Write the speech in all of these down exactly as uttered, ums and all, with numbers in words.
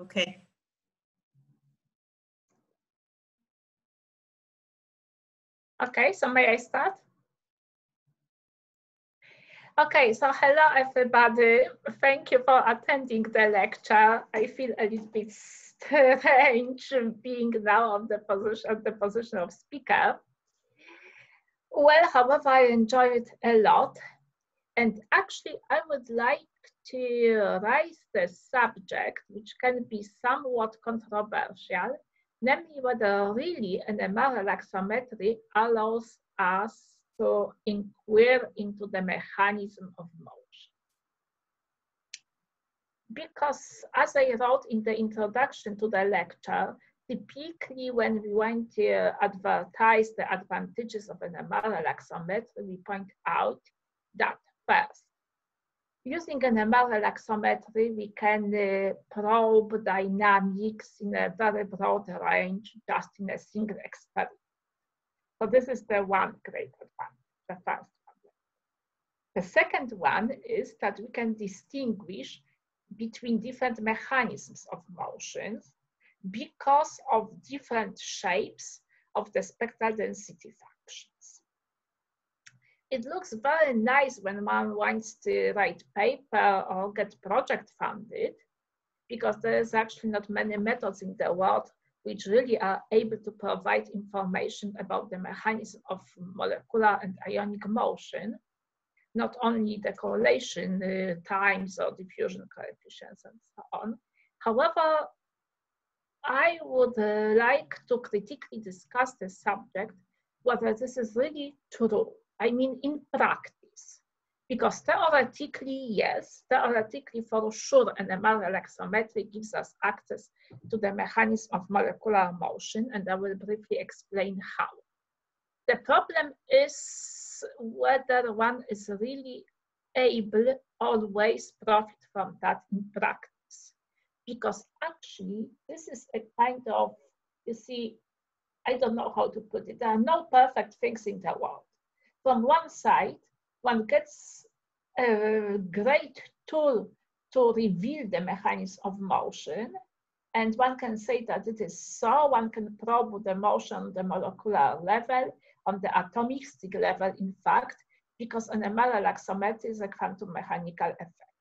Okay. Okay, so may I start? Okay, so hello everybody. Thank you for attending the lecture. I feel a little bit strange being now on the position, at the position of speaker. Well, however, I enjoyed it a lot. And actually, I would like to raise the subject, which can be somewhat controversial, namely whether really an N M R relaxometry allows us to inquire into the mechanism of motion. Because as I wrote in the introduction to the lecture, typically when we want to advertise the advantages of an N M R relaxometry, we point out that first, using an N M R relaxometry, we can uh, probe dynamics in a very broad range just in a single experiment. So this is the one great advantage, the first one. The second one is that we can distinguish between different mechanisms of motions because of different shapes of the spectral density functions. It looks very nice when one wants to write paper or get project funded, because there is actually not many methods in the world which really are able to provide information about the mechanism of molecular and ionic motion, not only the correlation uh, times or diffusion coefficients and so on. However, I would uh, like to critically discuss the subject, whether this is really true. I mean, in practice, because theoretically, yes, theoretically for sure, an N M R relaxometry gives us access to the mechanism of molecular motion, and I will briefly explain how. The problem is whether one is really able to always profit from that in practice, because actually this is a kind of, you see, I don't know how to put it, there are no perfect things in the world. From one side, one gets a great tool to reveal the mechanism of motion, and one can say that it is so, one can probe the motion on the molecular level, on the atomistic level, in fact, because an N M R relaxometry is a quantum mechanical effect.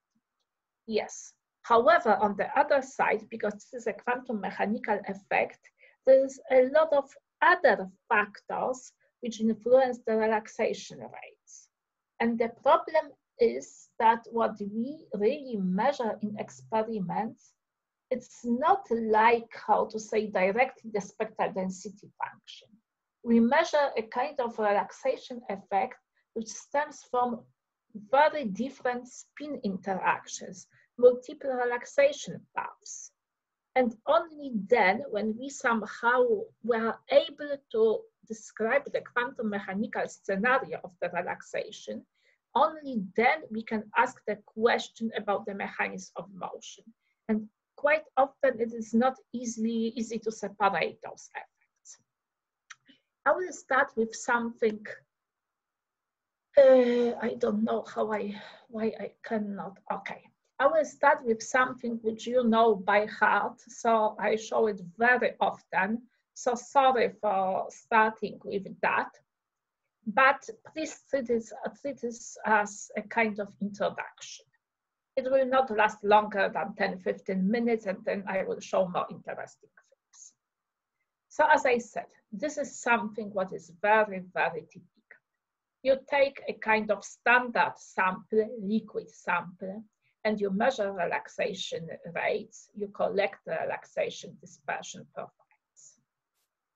Yes, however, on the other side, because this is a quantum mechanical effect, there's a lot of other factors which influence the relaxation rates. And the problem is that what we really measure in experiments, it's not like, how to say, directly the spectral density function. We measure a kind of relaxation effect which stems from very different spin interactions, multiple relaxation paths. And only then, when we somehow were able to describe the quantum mechanical scenario of the relaxation, only then we can ask the question about the mechanism of motion. And quite often it is not easily, easy to separate those effects. I will start with something, uh, I don't know how I, why I cannot, okay. I will start with something which you know by heart, so I show it very often. So sorry for starting with that, but please treat this, treat this as a kind of introduction. It will not last longer than ten to fifteen minutes, and then I will show more interesting things. So as I said, this is something what is very, very typical. You take a kind of standard sample, liquid sample, and you measure relaxation rates, you collect the relaxation dispersion profile.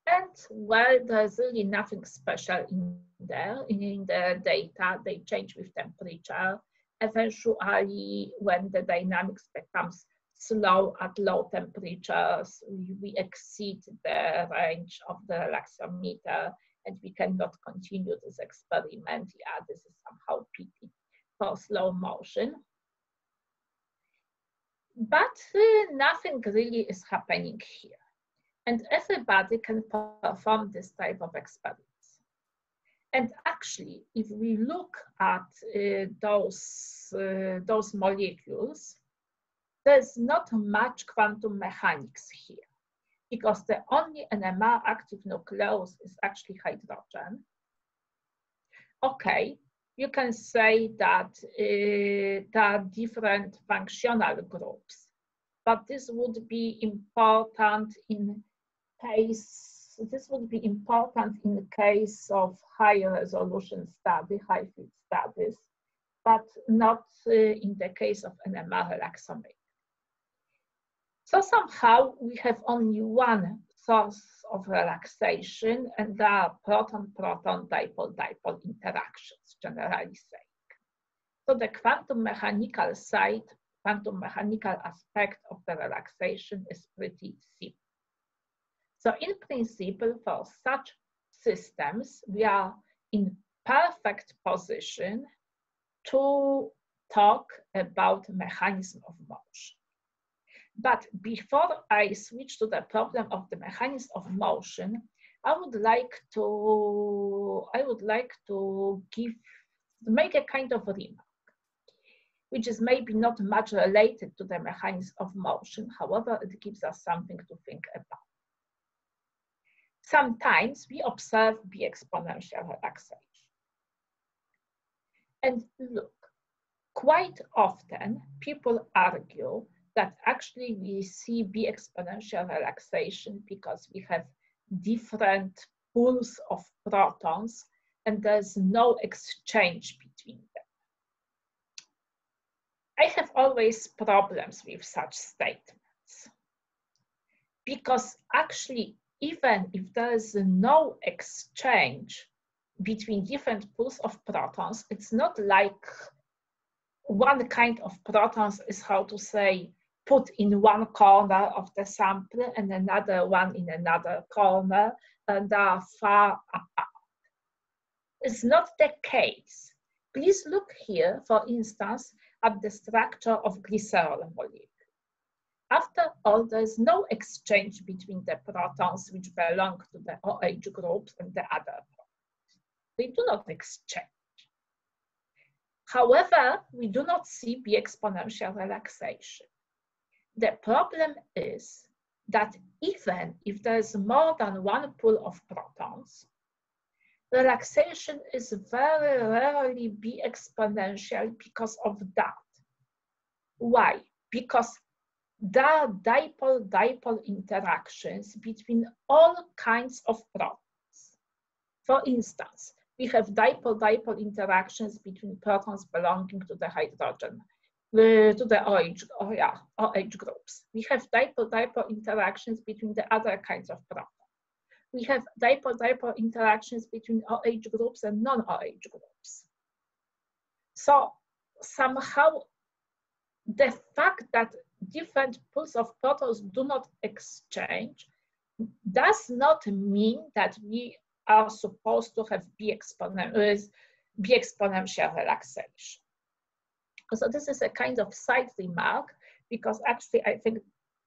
And well, there's really nothing special in there, in the data. They change with temperature. Eventually, when the dynamics becomes slow at low temperatures, we exceed the range of the relaxometer, and we cannot continue this experiment. Yeah, this is somehow pity for slow motion. But uh, nothing really is happening here. And everybody can perform this type of experiments. And actually, if we look at uh, those, uh, those molecules, there's not much quantum mechanics here, because the only N M R active nucleus is actually hydrogen. Okay, you can say that uh, there are different functional groups, but this would be important in case, this would be important in the case of higher resolution study, high field studies, but not uh, in the case of N M R relaxometry. So somehow we have only one source of relaxation, and there are proton-proton, dipole-dipole interactions, generally saying. So the quantum mechanical side, quantum mechanical aspect of the relaxation is pretty simple. So in principle, for such systems, we are in perfect position to talk about mechanism of motion. But before I switch to the problem of the mechanism of motion, I would like to I would like to give make a kind of remark, which is maybe not much related to the mechanism of motion. However, it gives us something to think about. Sometimes we observe the exponential relaxation, and look, quite often people argue that actually we see B exponential relaxation because we have different pools of protons and there's no exchange between them. I have always problems with such statements, because actually even if there is no exchange between different pools of protons, it's not like one kind of protons is, how to say, put in one corner of the sample and another one in another corner, and they are far apart. It's not the case. Please look here, for instance, at the structure of glycerol molecule. After all, there's no exchange between the protons which belong to the OH groups and the other protons. They do not exchange. However, we do not see the exponential relaxation. The problem is that even if there is more than one pool of protons, relaxation is very rarely B exponential because of that. Why? Because there are dipole-dipole interactions between all kinds of protons. For instance, we have dipole-dipole interactions between protons belonging to the hydrogen, uh, to the OH, oh yeah, OH groups. We have dipole-dipole interactions between the other kinds of protons. We have dipole-dipole interactions between OH groups and non-OH groups. So somehow the fact that different pools of protons do not exchange does not mean that we are supposed to have B exponen- B exponential relaxation. So this is a kind of side remark, because actually I think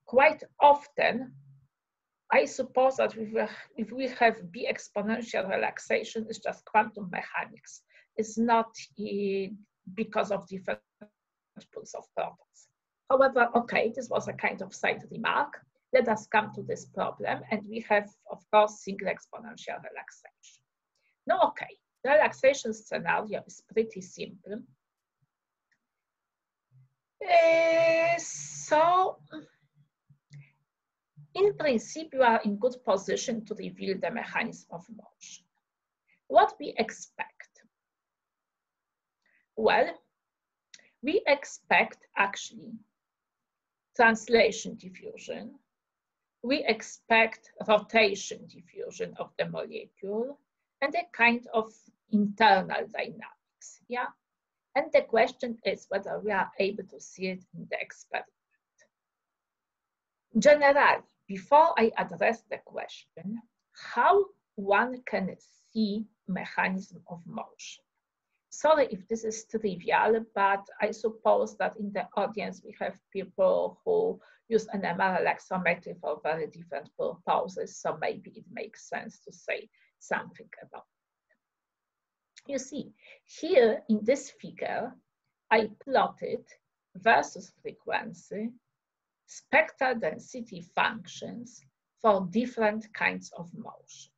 quite often I suppose that if we have B exponential relaxation, it's just quantum mechanics. It's not because of different pools of protons. However, okay, this was a kind of side remark. Let us come to this problem, and we have, of course, single exponential relaxation. Now, okay, the relaxation scenario is pretty simple. Uh, so, in principle, you are in good position to reveal the mechanism of motion. What we expect? Well, we expect actually translation diffusion. We expect rotation diffusion of the molecule and a kind of internal dynamics, yeah? And the question is whether we are able to see it in the experiment. Generally, before I address the question, how one can see mechanism of motion? Sorry if this is trivial, but I suppose that in the audience we have people who use N M R relaxometry for very different purposes, so maybe it makes sense to say something about it. You see, here in this figure, I plotted versus frequency spectral density functions for different kinds of motion.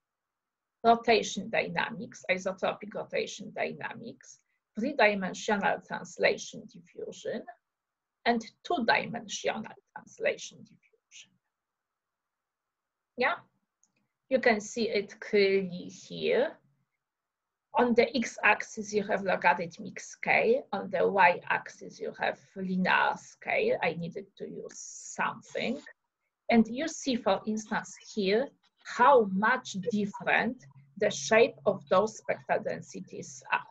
Rotation dynamics, isotropic rotation dynamics, three-dimensional translation diffusion, and two-dimensional translation diffusion. Yeah, you can see it clearly here. On the x-axis, you have logarithmic scale. On the y-axis, you have linear scale. I needed to use something. And you see, for instance, here, how much different the shape of those spectral densities are.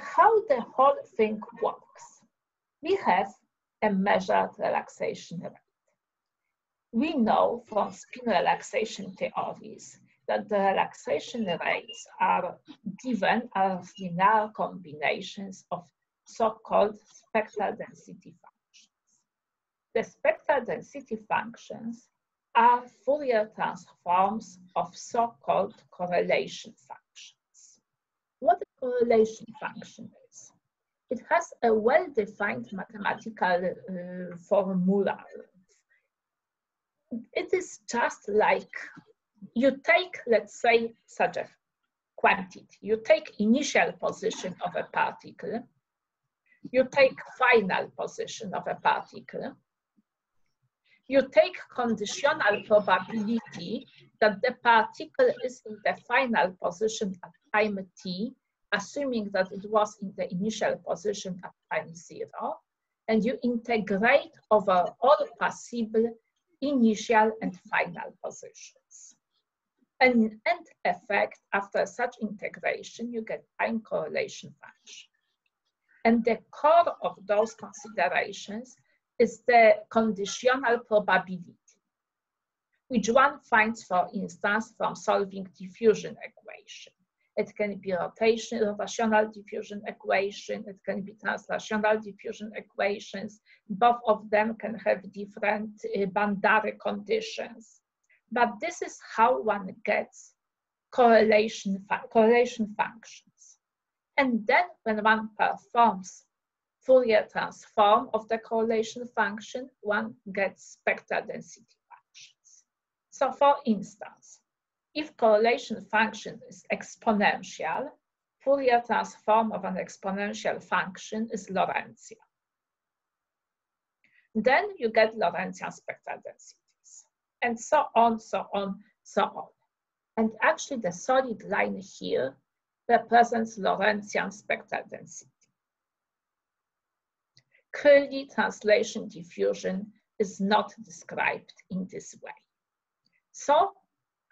How the whole thing works. We have a measured relaxation rate. We know from spin relaxation theories that the relaxation rates are given as linear combinations of so-called spectral density functions. The spectral density functions are Fourier transforms of so-called correlation functions. What a correlation function is? It has a well-defined mathematical uh, formula. It is just like you take, let's say, such a quantity. You take initial position of a particle. You take final position of a particle. You take conditional probability that the particle is in the final position at time t, assuming that it was in the initial position at time zero, and you integrate over all possible initial and final positions. And end effect, after such integration, you get time correlation function. And the core of those considerations is the conditional probability, which one finds, for instance, from solving diffusion equation. It can be rotation, rotational diffusion equation, it can be translational diffusion equations. Both of them can have different uh, boundary conditions. But this is how one gets correlation, fu correlation functions. And then when one performs Fourier transform of the correlation function, one gets spectral density functions. So for instance, if correlation function is exponential, Fourier transform of an exponential function is Lorentzian. Then you get Lorentzian spectral densities, and so on, so on, so on. And actually the solid line here represents Lorentzian spectral density. Clearly, translation diffusion is not described in this way. So,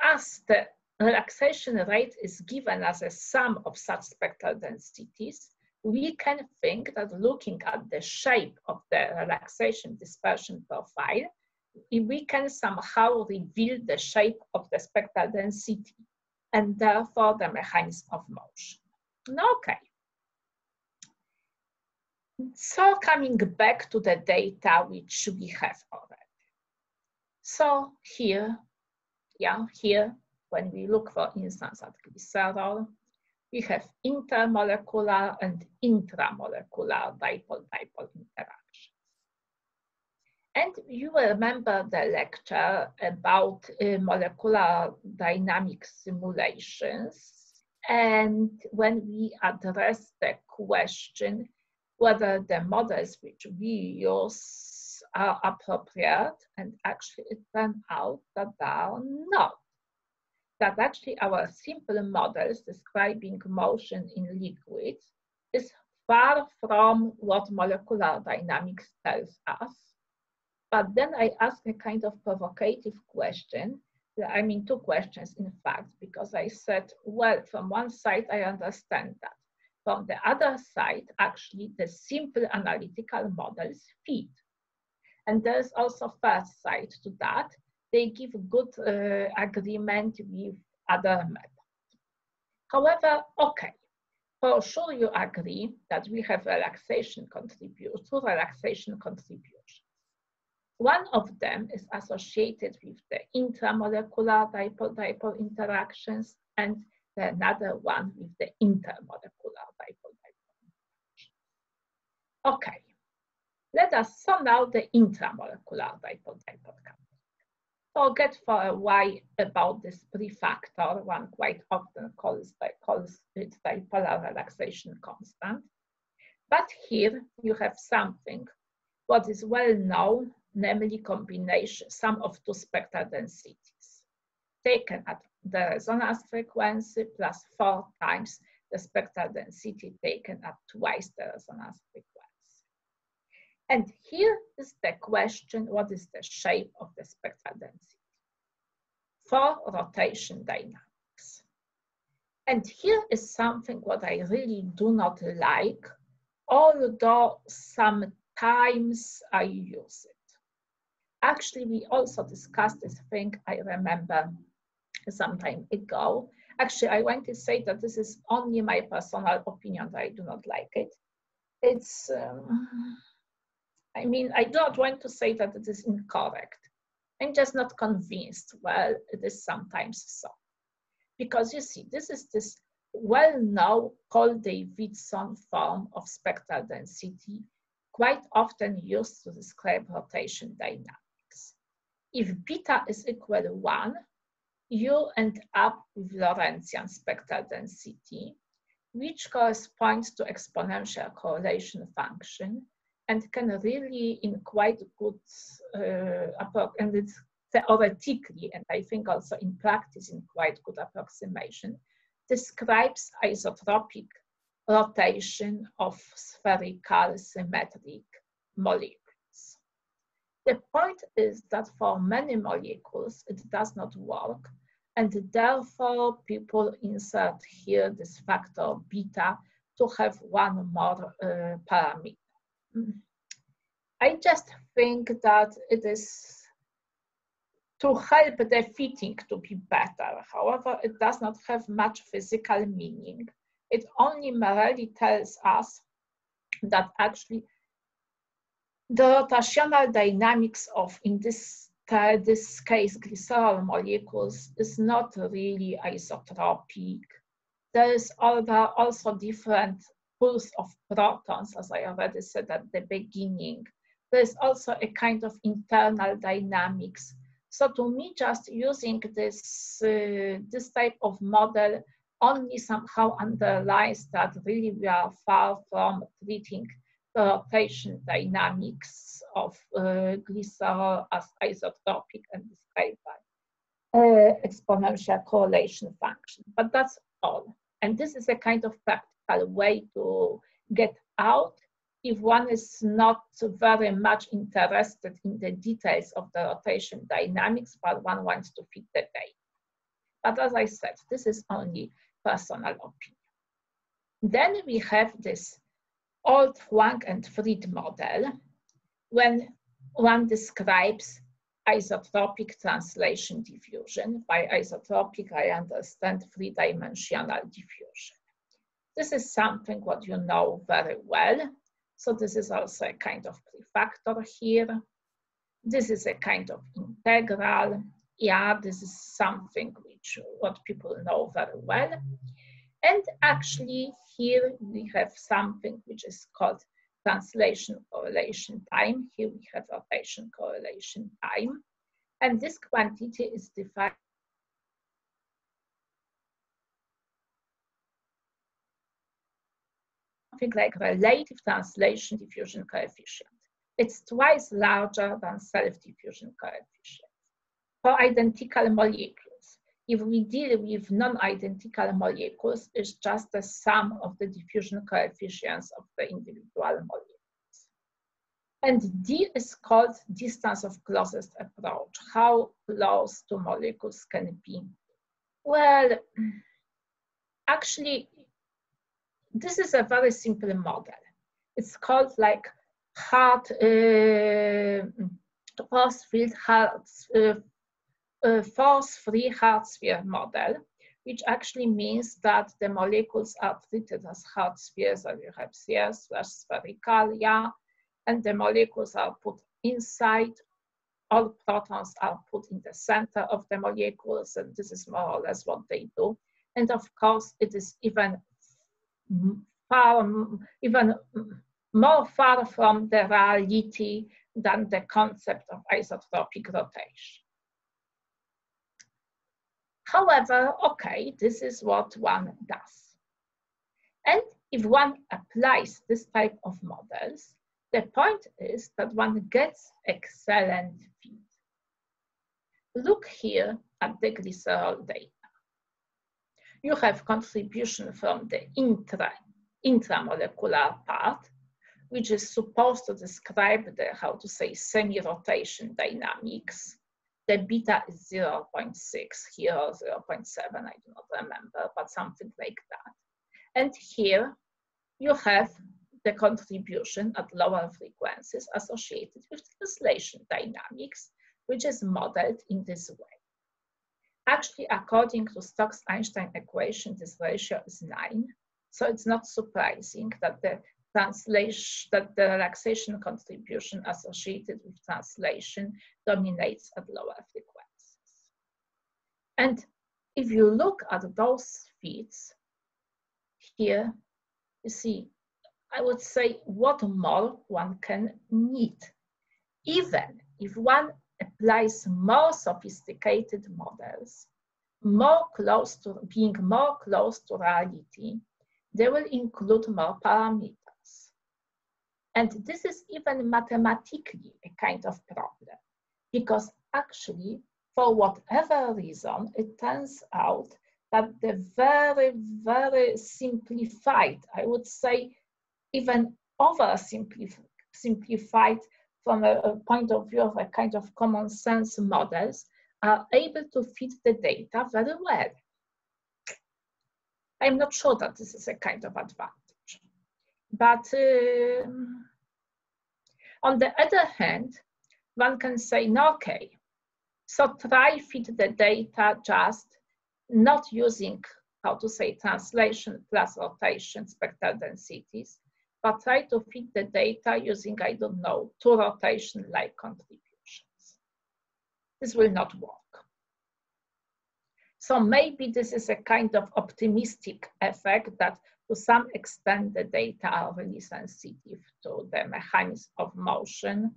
as the relaxation rate is given as a sum of such spectral densities, we can think that looking at the shape of the relaxation dispersion profile, we can somehow reveal the shape of the spectral density and therefore the mechanism of motion. Okay. So coming back to the data which we have already. So here, yeah, here, when we look, for instance, at glycerol, we have intermolecular and intramolecular dipole-dipole interactions. And you remember the lecture about uh, molecular dynamic simulations, and when we address the question whether the models which we use are appropriate, and actually it turned out that they are not. That actually our simple models describing motion in liquids is far from what molecular dynamics tells us. But then I asked a kind of provocative question, I mean two questions in fact, because I said, well, from one side I understand that. From the other side, actually, the simple analytical models feed. And there's also first side to that. They give good uh, agreement with other methods. However, okay, for sure you agree that we have relaxation contribute to relaxation contributions. One of them is associated with the intramolecular dipole-dipole interactions, and another one with the intermolecular dipole dipole. Okay, let us sort out the intramolecular dipole-dipole coupling. Forget for a while about this prefactor one quite often calls, calls it dipolar relaxation constant. But here you have something what is well known, namely combination sum of two spectral densities taken at the resonance frequency plus four times the spectral density taken at twice the resonance frequency. And here is the question, what is the shape of the spectral density? For rotation dynamics. And here is something what I really do not like, although sometimes I use it. Actually, we also discussed this thing, I remember some time ago. Actually, I want to say that this is only my personal opinion, that I do not like it. It's, um, I mean, I don't want to say that it is incorrect. I'm just not convinced, well, it is sometimes so. Because you see, this is this well-known called Davidson form of spectral density, quite often used to describe rotation dynamics. If beta is equal to one, you end up with Lorentzian spectral density, which corresponds to exponential correlation function and can really in quite good, uh, and it's theoretically, and I think also in practice in quite good approximation, describes isotropic rotation of spherical symmetric molecules. The point is that for many molecules, it does not work, and therefore people insert here this factor beta to have one more uh, parameter. I just think that it is to help the fitting to be better. However, it does not have much physical meaning. It only merely tells us that actually the rotational dynamics of, in this, uh, this case, glycerol molecules is not really isotropic. There is also different pulse of protons, as I already said at the beginning. There is also a kind of internal dynamics. So to me, just using this, uh, this type of model only somehow underlies that really we are far from treating the rotation dynamics of uh, glycerol as isotropic and described by uh, exponential correlation function. But that's all. And this is a kind of practical way to get out if one is not very much interested in the details of the rotation dynamics, but one wants to fit the data. But as I said, this is only personal opinion. Then we have this old Wang and Fried model when one describes isotropic translation diffusion. By isotropic, I understand three-dimensional diffusion. This is something what you know very well. So this is also a kind of prefactor here. This is a kind of integral. Yeah, this is something which what people know very well. And actually here we have something which is called translation correlation time. Here we have rotation correlation time. And this quantity is defined like relative translation diffusion coefficient. It's twice larger than self-diffusion coefficient for identical molecules. If we deal with non-identical molecules, it's just the sum of the diffusion coefficients of the individual molecules. And D is called distance of closest approach. How close two molecules can be? Well, actually, this is a very simple model. It's called like hard uh, force field, hard, uh, uh, force free hard sphere model, which actually means that the molecules are treated as hard spheres, or you have spheres slash spherical, yeah, and the molecules are put inside. All protons are put in the center of the molecules, and this is more or less what they do. And of course, it is even far, even more far from the reality than the concept of isotropic rotation. However, okay, this is what one does. And if one applies this type of models, the point is that one gets excellent fit. Look here at the glycerol data. You have contribution from the intra, intramolecular part, which is supposed to describe the, how to say, semi-rotation dynamics. The beta is zero point six here, or zero point seven, I do not remember, but something like that. And here you have the contribution at lower frequencies associated with translation dynamics, which is modeled in this way. Actually, according to Stokes-Einstein equation, this ratio is nine. So it's not surprising that the translation, that the relaxation contribution associated with translation dominates at lower frequencies. And if you look at those fields here, you see, I would say what more one can need, even if one applies more sophisticated models, more close to being more close to reality, they will include more parameters. And this is even mathematically a kind of problem, because actually, for whatever reason, it turns out that the very, very simplified, I would say, even oversimplified from a point of view of a kind of common sense models are able to fit the data very well. I'm not sure that this is a kind of advantage. But uh, on the other hand, one can say, no, okay, so try fit the data just not using, how to say, translation plus rotation spectral densities, but try to fit the data using, I don't know, two rotation-like contributions. This will not work. So maybe this is a kind of optimistic effect that to some extent the data are really sensitive to the mechanism of motion.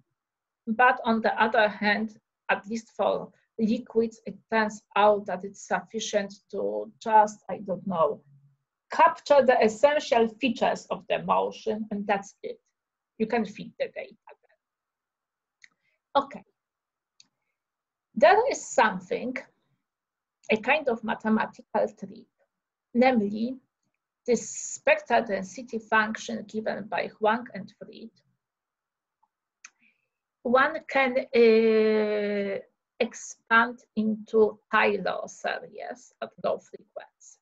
But on the other hand, at least for liquids, it turns out that it's sufficient to just, I don't know, capture the essential features of the motion, and that's it. You can feed the data then. Okay. There is something, a kind of mathematical trick, namely this spectral density function given by Huang and Fried. One can uh, expand into Taylor series at low frequencies.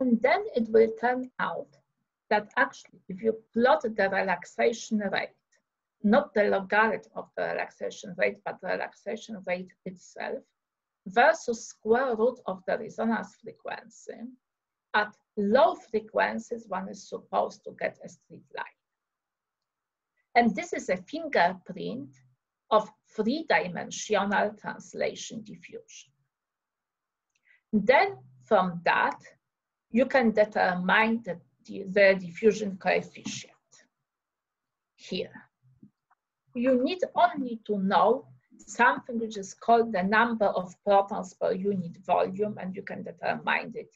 And then it will turn out that actually, if you plot the relaxation rate, not the logarithm of the relaxation rate, but the relaxation rate itself, versus square root of the resonance frequency, at low frequencies, one is supposed to get a straight line. And this is a fingerprint of three-dimensional translation diffusion. Then from that, you can determine the, the diffusion coefficient here. You need only to know something which is called the number of protons per unit volume, and you can determine it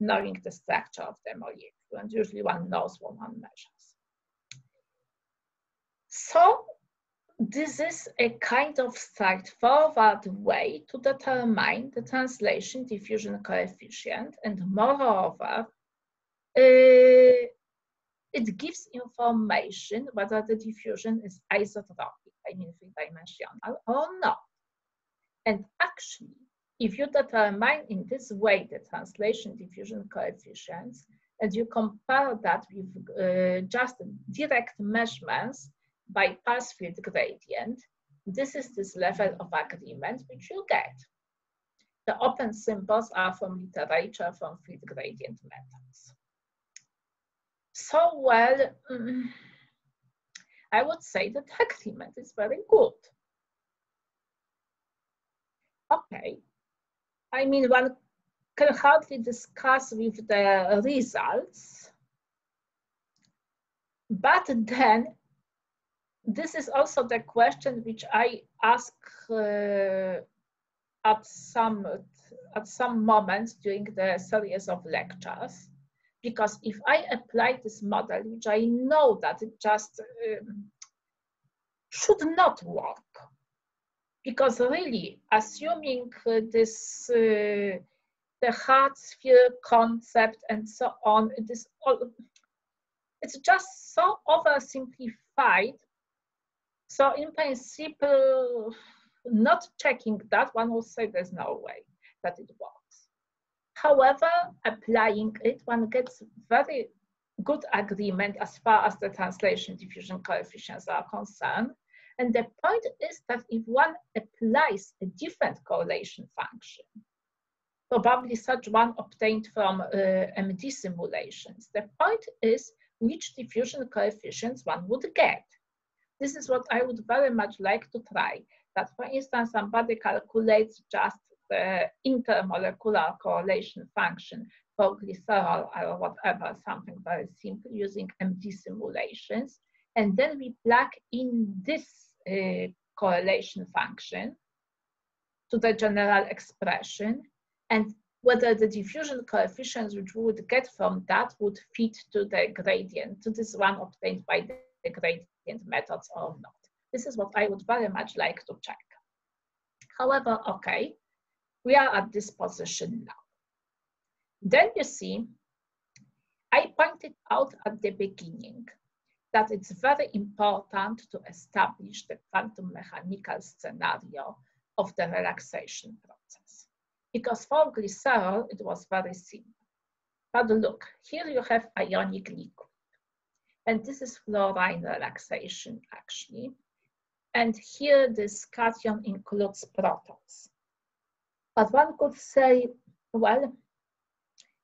knowing the structure of the molecule, and usually one knows what one measures. So this is a kind of straightforward way to determine the translation diffusion coefficient, and moreover, uh, it gives information whether the diffusion is isotropic, I mean three-dimensional, or not. And actually, if you determine in this way the translation diffusion coefficients, and you compare that with uh, just direct measurements by pulse field gradient, this is this level of agreement which you get. The open symbols are from literature, from field gradient methods. So, well, mm, I would say that agreement is very good. Okay, I mean, one can hardly discuss with the results, But then this is also the question which I ask uh, at some at some moments during the series of lectures, because if I apply this model, which I know that it just um, should not work, because really assuming uh, this uh, the hard sphere concept and so on, it is all, it's just so oversimplified. So in principle, not checking that, one would say there's no way that it works. However, applying it, one gets very good agreement as far as the translation diffusion coefficients are concerned. And the point is that if one applies a different correlation function, probably such one obtained from uh, M D simulations, the point is which diffusion coefficients one would get. This is what I would very much like to try. That, for instance, somebody calculates just the intermolecular correlation function for glycerol or whatever, something very simple using M D simulations. And then we plug in this uh, correlation function to the general expression, and whether the diffusion coefficients which we would get from that would fit to the gradient, to this one obtained by the gradient methods or not. This is what I would very much like to check. However, okay, we are at this position now. Then you see, I pointed out at the beginning that it's very important to establish the quantum mechanical scenario of the relaxation process. Because for glycerol, it was very simple. But look, here you have ionic liquid. And this is fluorine relaxation, actually. And here this cation includes protons. But one could say, well,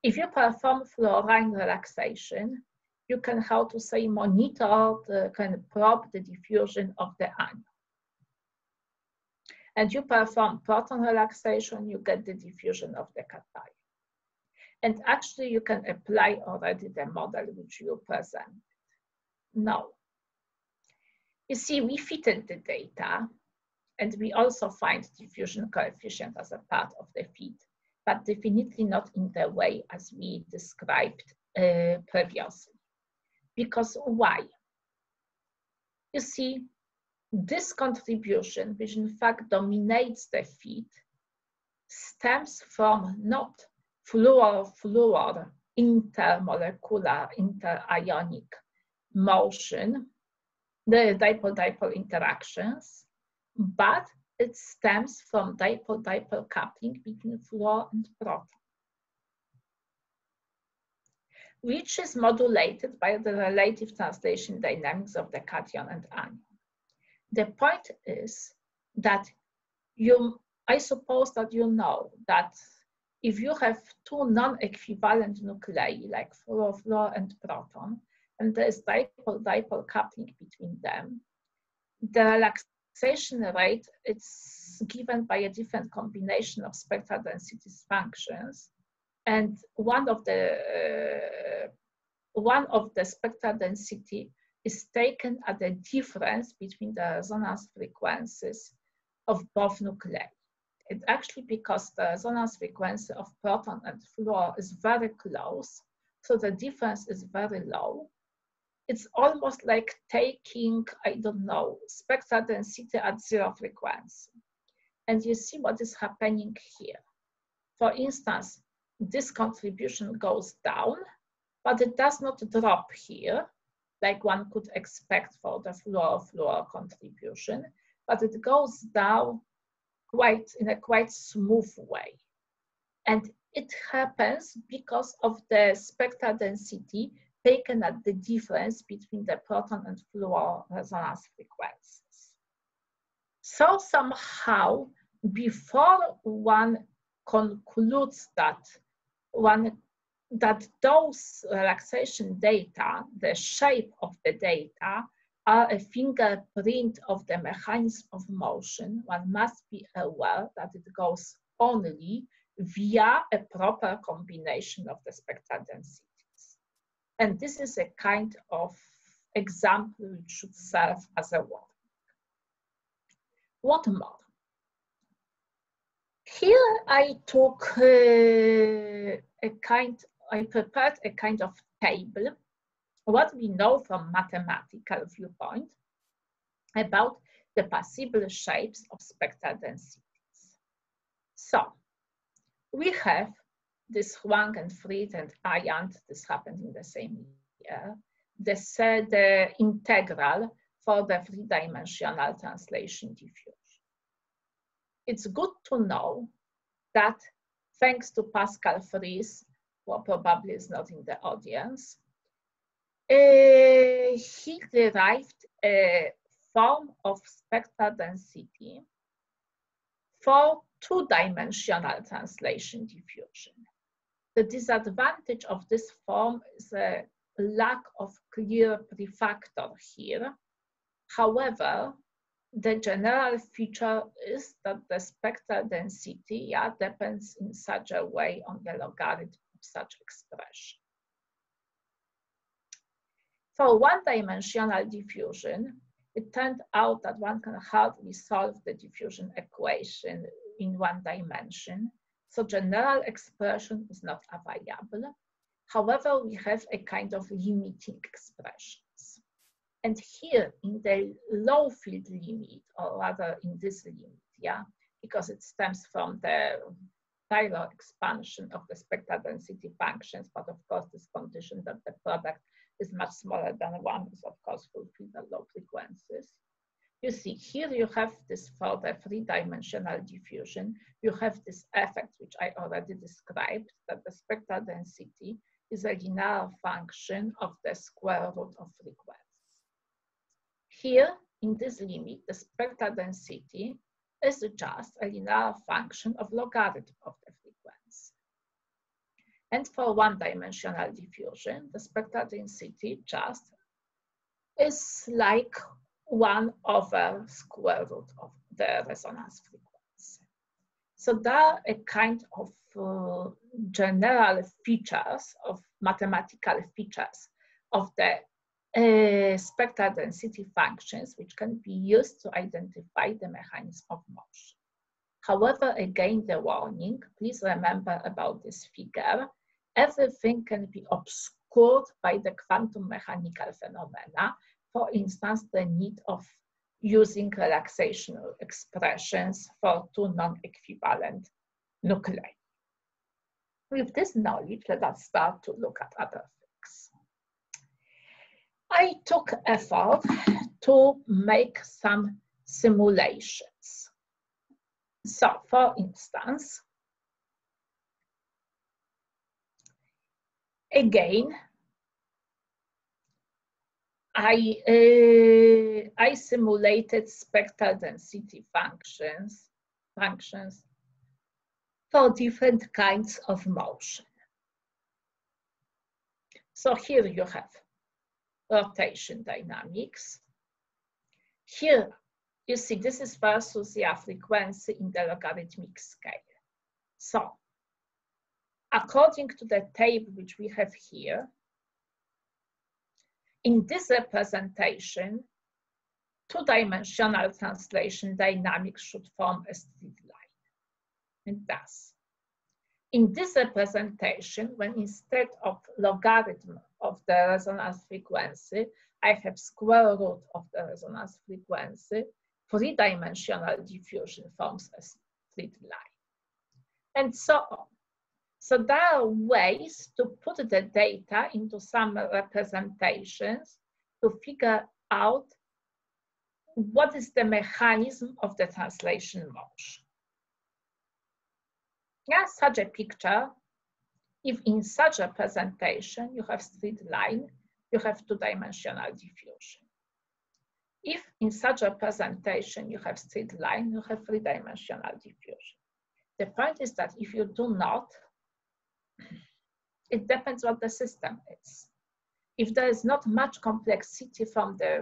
if you perform fluorine relaxation, you can, how to say, monitor, the, can probe the diffusion of the anode. And you perform proton relaxation, you get the diffusion of the cation. And actually, you can apply already the model which you present. No. You see, we fitted the data, and we also find diffusion coefficient as a part of the fit, but definitely not in the way as we described uh, previously. Because why? You see, this contribution, which in fact dominates the fit, stems from not fluor-fluor intermolecular, interionic motion, the dipole-dipole interactions, but it stems from dipole-dipole coupling between fluor and proton, which is modulated by the relative translation dynamics of the cation and anion. The point is that you, I suppose that you know that if you have two non-equivalent nuclei, like fluor-fluor and proton, and there is dipole-dipole coupling between them, the relaxation rate is given by a different combination of spectral densities functions, and one of the uh, one of the spectral density is taken at the difference between the resonance frequencies of both nuclei. It's actually because the resonance frequency of proton and fluor is very close, so the difference is very low. It's almost like taking, I don't know, spectral density at zero frequency. And you see what is happening here. For instance, this contribution goes down, but it does not drop here, like one could expect for the fluor-fluor contribution, but it goes down quite in a quite smooth way. And it happens because of the spectral density taken at the difference between the proton and fluor resonance frequencies. So somehow, before one concludes that one that those relaxation data, the shape of the data, are a fingerprint of the mechanism of motion, one must be aware that it goes only via a proper combination of the spectral density. And this is a kind of example which should serve as a watermark. Watermark. Here I took uh, a kind, I prepared a kind of table, what we know from mathematical viewpoint about the possible shapes of spectral densities. So we have this Huang and Fried and Ayant, this happened in the same year, they said the integral for the three-dimensional translation diffusion. It's good to know that thanks to Pascal Fries, who probably is not in the audience, uh, he derived a form of spectral density for two-dimensional translation diffusion. The disadvantage of this form is a lack of clear prefactor here. However, the general feature is that the spectral density yeah, depends in such a way on the logarithm of such expression. For one-dimensional diffusion, it turned out that one can hardly solve the diffusion equation in one dimension, so general expression is not available. However, we have a kind of limiting expressions. And here in the low field limit, or rather in this limit, yeah, because it stems from the Taylor expansion of the spectral density functions, but of course this condition that the product is much smaller than one is of course fulfilled at low frequencies. You see here you have this for the three-dimensional diffusion, you have this effect which I already described, that the spectral density is a linear function of the square root of frequencies. Here, in this limit, the spectral density is just a linear function of logarithm of the frequency. And for one-dimensional diffusion, the spectral density just is like one over square root of the resonance frequency. So there are a kind of uh, general features, of mathematical features of the Uh, spectral density functions which can be used to identify the mechanism of motion. However, again, the warning, please remember about this figure, everything can be obscured by the quantum mechanical phenomena, for instance, the need of using relaxational expressions for two non-equivalent nuclei. With this knowledge, let us start to look at other things. I took effort to make some simulations. So, for instance, again, I, uh, I simulated spectral density functions, functions for different kinds of motion. So here you have rotation dynamics. Here, you see, this is versus the frequency in the logarithmic scale. So, according to the table which we have here, in this representation, two-dimensional translation dynamics should form a straight line. And thus, in this representation, when instead of logarithm of the resonance frequency, I have square root of the resonance frequency, three-dimensional diffusion forms a straight line, and so on. So there are ways to put the data into some representations to figure out what is the mechanism of the translation motion. Yeah, such a picture. If in such a presentation you have straight line, you have two-dimensional diffusion. If in such a presentation you have straight line, you have three-dimensional diffusion. The point is that if you do not, it depends what the system is. If there is not much complexity from the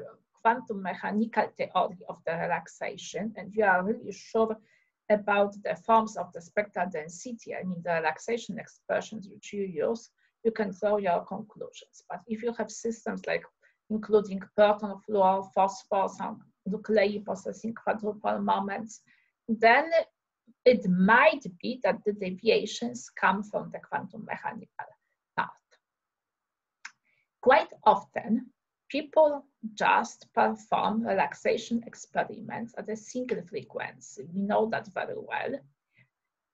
quantum mechanical theory of the relaxation, and you are really sure about the forms of the spectral density, I mean the relaxation expressions which you use, you can draw your conclusions. But if you have systems like including proton, fluor, phosphor, some nuclei possessing quadruple moments, then it might be that the deviations come from the quantum mechanical part. Quite often, people just perform relaxation experiments at a single frequency. We know that very well.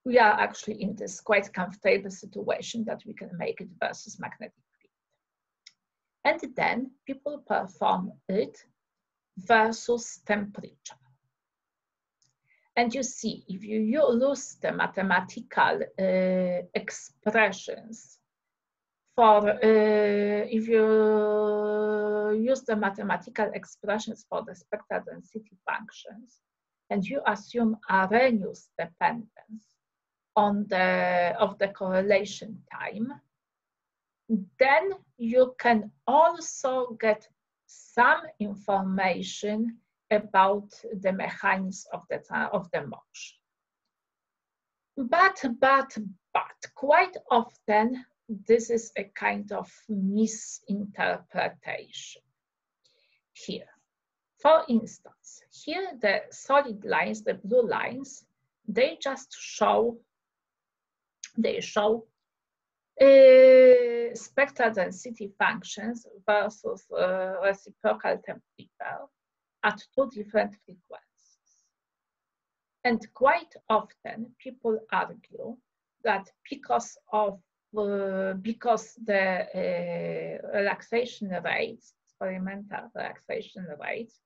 We are actually in this quite comfortable situation that we can make it versus magnetic field. And then people perform it versus temperature. And you see, if you, you use the mathematical uh, expressions for, uh, if you use the mathematical expressions for the spectral density functions, and you assume Arrhenius dependence on the, of the correlation time, then you can also get some information about the mechanics of the of the motion. But, but, but, quite often, this is a kind of misinterpretation here. For instance, here the solid lines, the blue lines, they just show, they show uh, spectral density functions versus uh, reciprocal temperature at two different frequencies. And quite often people argue that because of uh, because the uh, relaxation rates, experimental relaxation rates,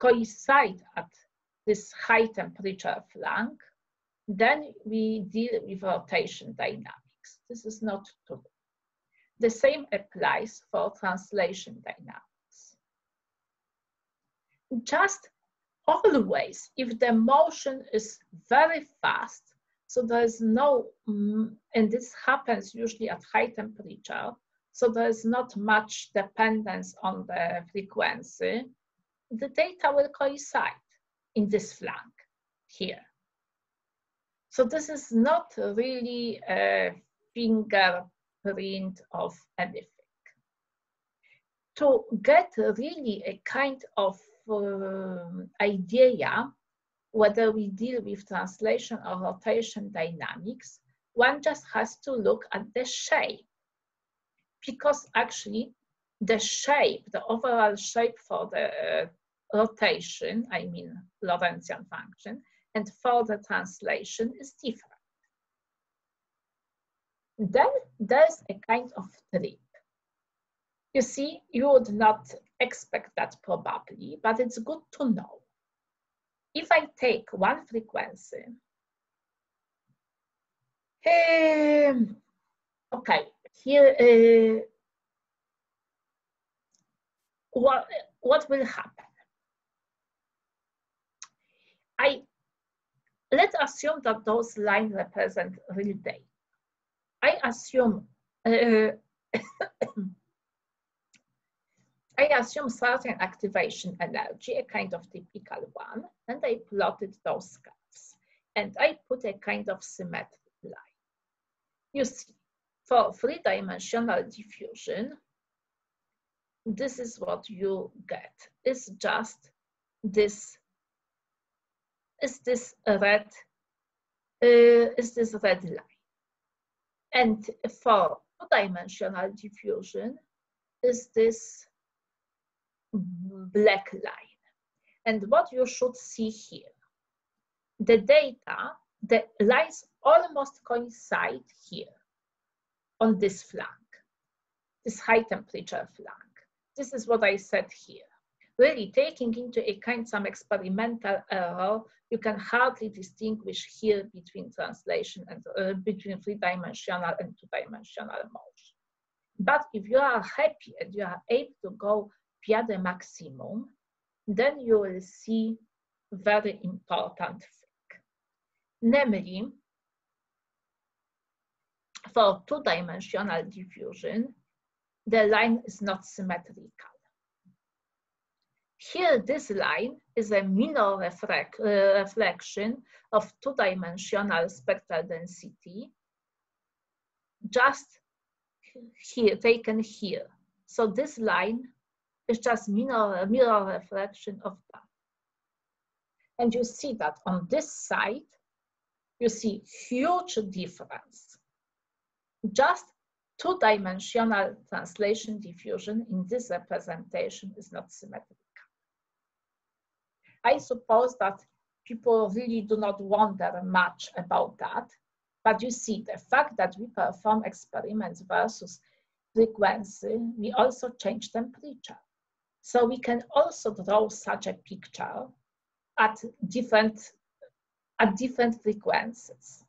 coincide at this high temperature flank, then we deal with rotation dynamics. This is not true. The same applies for translation dynamics. Just always, if the motion is very fast, so there is no, and this happens usually at high temperature, so there is not much dependence on the frequency, the data will coincide in this flank here. So this is not really a fingerprint of anything. To get really a kind of Um, idea whether we deal with translation or rotation dynamics, one just has to look at the shape, because actually the shape, the overall shape for the uh, rotation, I mean Lorentzian function, and for the translation is different. Then there's a kind of trick. You see, you would not expect that probably, but it's good to know. If I take one frequency, um, okay, here, uh, what, what will happen? I, let's assume that those lines represent real data. I assume, uh, I assume certain activation energy, a kind of typical one, and I plotted those curves. And I put a kind of symmetric line. You see, for three-dimensional diffusion, this is what you get. It's just this, is this red, uh, is this red line. And for two-dimensional diffusion, is this black line. And what you should see here, the data, the lines almost coincide here on this flank, this high temperature flank. This is what I said here. Really taking into account some experimental error, you can hardly distinguish here between translation and uh, between three-dimensional and two-dimensional motion. But if you are happy and you are able to go via the maximum, then you will see very important thing. Namely, for two-dimensional diffusion, the line is not symmetrical. Here, this line is a minor reflect, uh, reflection of two-dimensional spectral density, just here, taken here. So this line is just mirror, mirror reflection of that. And you see that on this side, you see huge difference. Just two-dimensional translation diffusion in this representation is not symmetrical. I suppose that people really do not wonder much about that, but you see the fact that we perform experiments versus frequency, we also change temperature. So we can also draw such a picture at different, at different frequencies,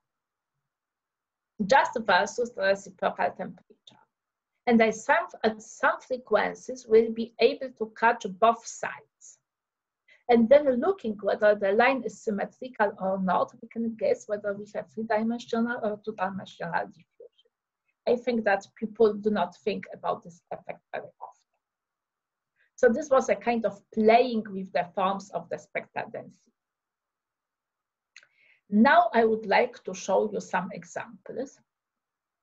just versus the reciprocal temperature. And at some, at some frequencies, we'll be able to catch both sides. And then looking whether the line is symmetrical or not, we can guess whether we have three-dimensional or two-dimensional diffusion. I think that people do not think about this effect very often. So this was a kind of playing with the forms of the spectral density. Now I would like to show you some examples.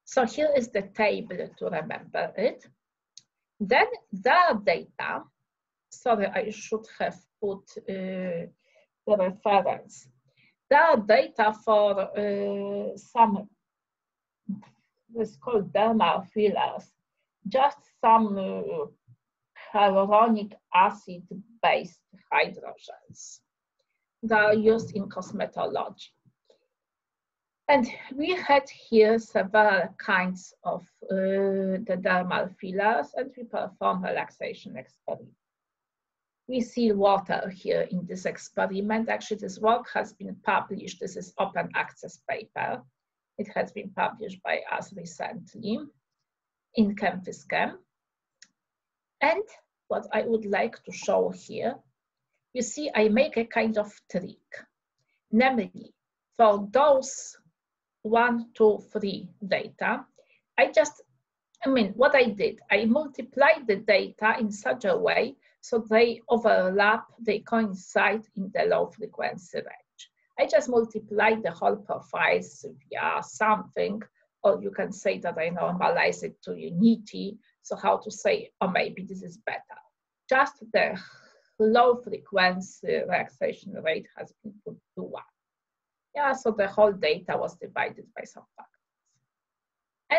So here is the table to remember it. Then there are data. Sorry, I should have put uh, the reference. There are data for uh, some, it's called dermal fillers, just some uh, hyaluronic acid-based hydrogels that are used in cosmetology. And we had here several kinds of uh, the dermal fillers, and we perform relaxation experiments. We see water here in this experiment. Actually, this work has been published. This is open access paper. It has been published by us recently in ChemPhysChem. And what I would like to show here, you see, I make a kind of trick. Namely, for those one, two, three data, I just, I mean, what I did, I multiplied the data in such a way so they overlap, they coincide in the low frequency range. I just multiplied the whole profiles via something, or you can say that I normalize it to unity. So how to say, or maybe this is better. Just the low frequency relaxation rate has been put to one. Yeah, so the whole data was divided by some factors.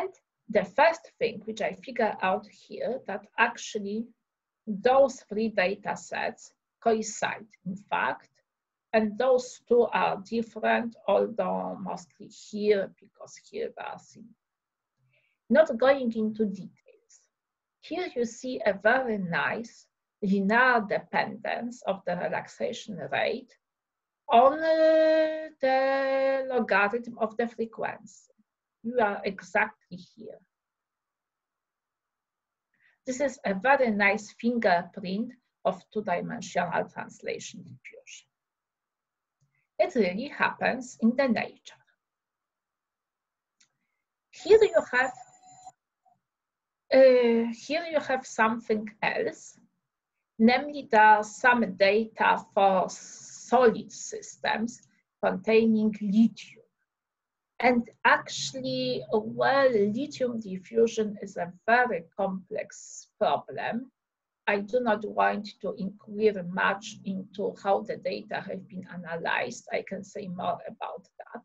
And the first thing which I figure out here, that actually those three data sets coincide, in fact, and those two are different, although mostly here, because here they are similar. Not going into details. Here you see a very nice linear dependence of the relaxation rate on uh, the logarithm of the frequency. You are exactly here. This is a very nice fingerprint of two-dimensional translation diffusion. It really happens in the nature. Here you have, uh, here you have something else. Namely, there are some data for solid systems containing lithium. And actually, well, lithium diffusion is a very complex problem. I do not want to inquire much into how the data have been analyzed. I can say more about that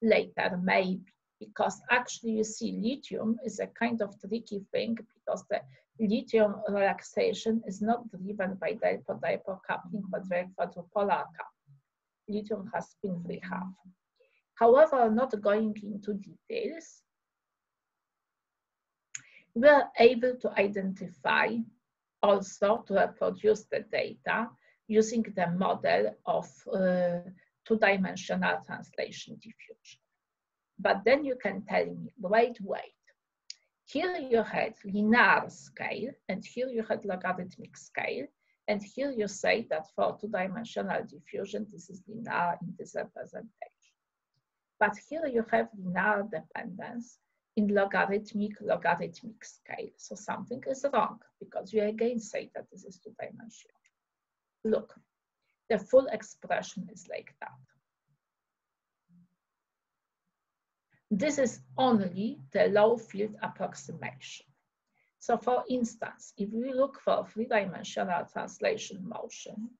later, maybe, because actually you see lithium is a kind of tricky thing because the lithium relaxation is not driven by dipole-dipole coupling, but by quadrupolar coupling. Lithium has been rehoused. However, not going into details, we are able to identify, also to reproduce the data using the model of uh, two-dimensional translation diffusion. But then you can tell me, wait, wait. Here you had linear scale, and here you had logarithmic scale. And here you say that for two-dimensional diffusion, this is linear in this representation. But here you have linear dependence in logarithmic, logarithmic scale. So something is wrong because you again say that this is two dimensional. Look, the full expression is like that. This is only the low field approximation. So for instance, if we look for three-dimensional translation motion,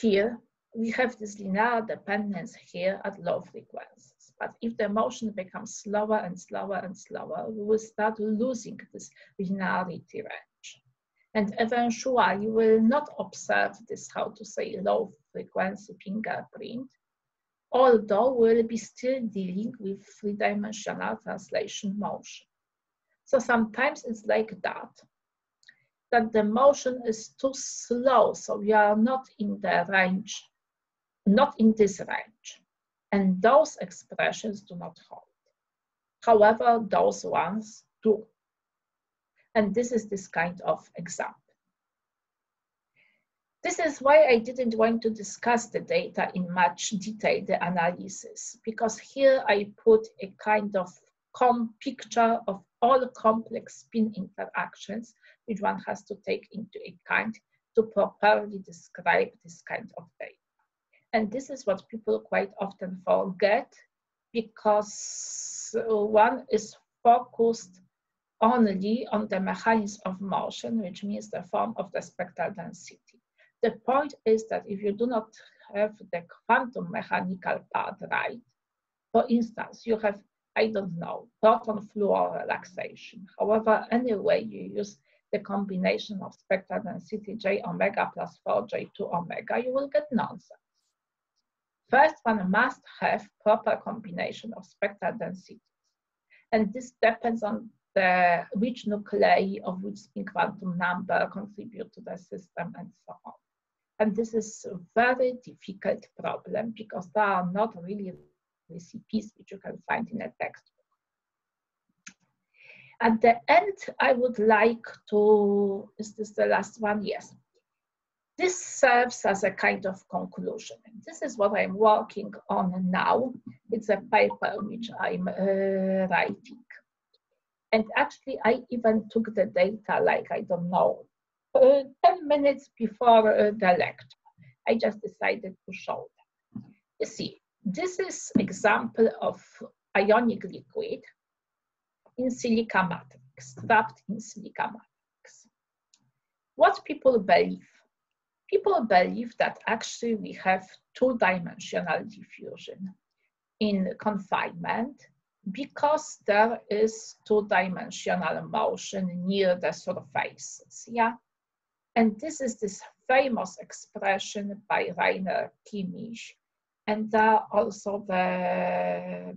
here we have this linear dependence here at low frequencies. But if the motion becomes slower and slower and slower, we will start losing this linearity range. And eventually, you will not observe this, how to say, low frequency fingerprint, although we'll be still dealing with three-dimensional translation motion. So sometimes it's like that, that the motion is too slow, so we are not in the range, not in this range. And those expressions do not hold. However, those ones do. And this is this kind of example. This is why I didn't want to discuss the data in much detail, the analysis, because here I put a kind of com picture of all complex spin interactions, which one has to take into account to properly describe this kind of data. And this is what people quite often forget, because one is focused only on the mechanism of motion, which means the form of the spectral density. The point is that if you do not have the quantum mechanical part right, for instance, you have, I don't know, proton fluor relaxation. However, anyway, you use the combination of spectral density j omega plus four j two omega, you will get nonsense. First, one must have proper combination of spectral densities. And this depends on the, which nuclei of which spin quantum number contribute to the system and so on. And this is a very difficult problem because there are not really recipes which you can find in a textbook. At the end, I would like to, is this the last one? Yes. This serves as a kind of conclusion. And this is what I'm working on now. It's a paper which I'm uh, writing. And actually, I even took the data, like, I don't know, uh, ten minutes before uh, the lecture. I just decided to show them. You see, this is example of ionic liquid in silica matrix, trapped in silica matrix. What people believe? People believe that actually we have two-dimensional diffusion in confinement because there is two-dimensional motion near the surfaces, yeah? And this is this famous expression by Rainer Kimmich. And there are also the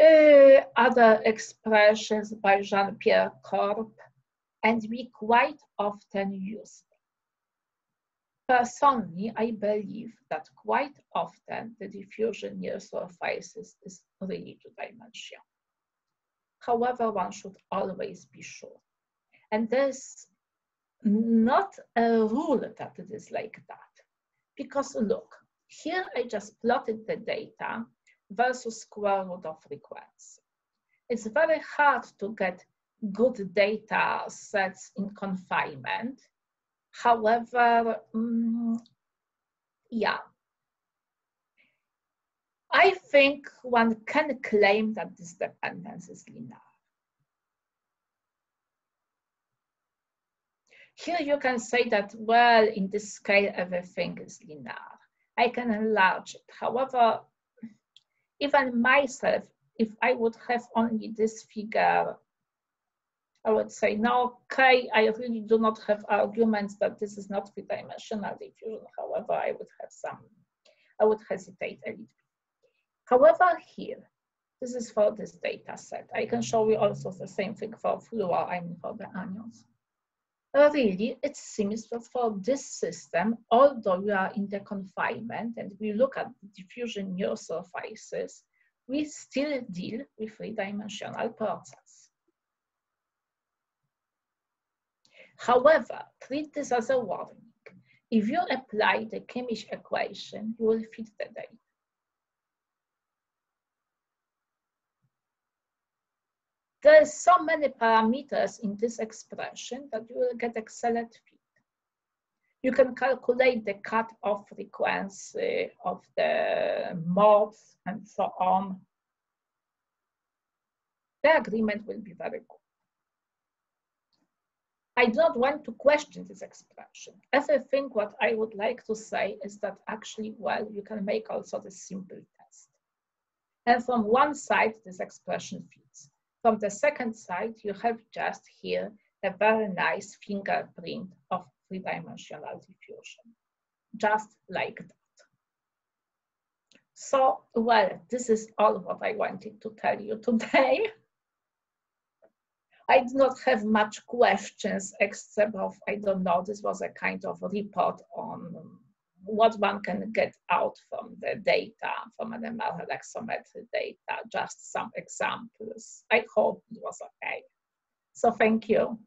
uh, other expressions by Jean-Pierre Corp, and we quite often use them. Personally, I believe that quite often the diffusion near surfaces is really two-dimensional. However, one should always be sure. And there's not a rule that it is like that. Because look, here I just plotted the data versus square root of frequency. It's very hard to get good data sets in confinement. However, um, yeah. I think one can claim that this dependence is linear. Here you can say that, well, in this scale, everything is linear. I can enlarge it. However, even myself, if I would have only this figure, I would say, no, okay, I really do not have arguments that this is not three-dimensional diffusion. However, I would have some, I would hesitate a little. However, here, this is for this data set. I can show you also the same thing for fluor, I mean for the anions. Really, it seems that for this system, although we are in the confinement and we look at diffusion near surfaces, we still deal with three-dimensional process. However, treat this as a warning. If you apply the Kimmich equation, you will fit the data. There are so many parameters in this expression that you will get excellent fit. You can calculate the cutoff frequency of the modes and so on. the agreement will be very good. I don't want to question this expression. As I think, what I would like to say is that actually, well, you can make also the simple test. And from one side, this expression fits. From the second side, you have just here a very nice fingerprint of three-dimensional diffusion, just like that. So, well, this is all what I wanted to tell you today. I do not have much questions except of, I don't know, this was a kind of report on what one can get out from the data, from N M R relaxometry data, just some examples. I hope it was okay. So thank you.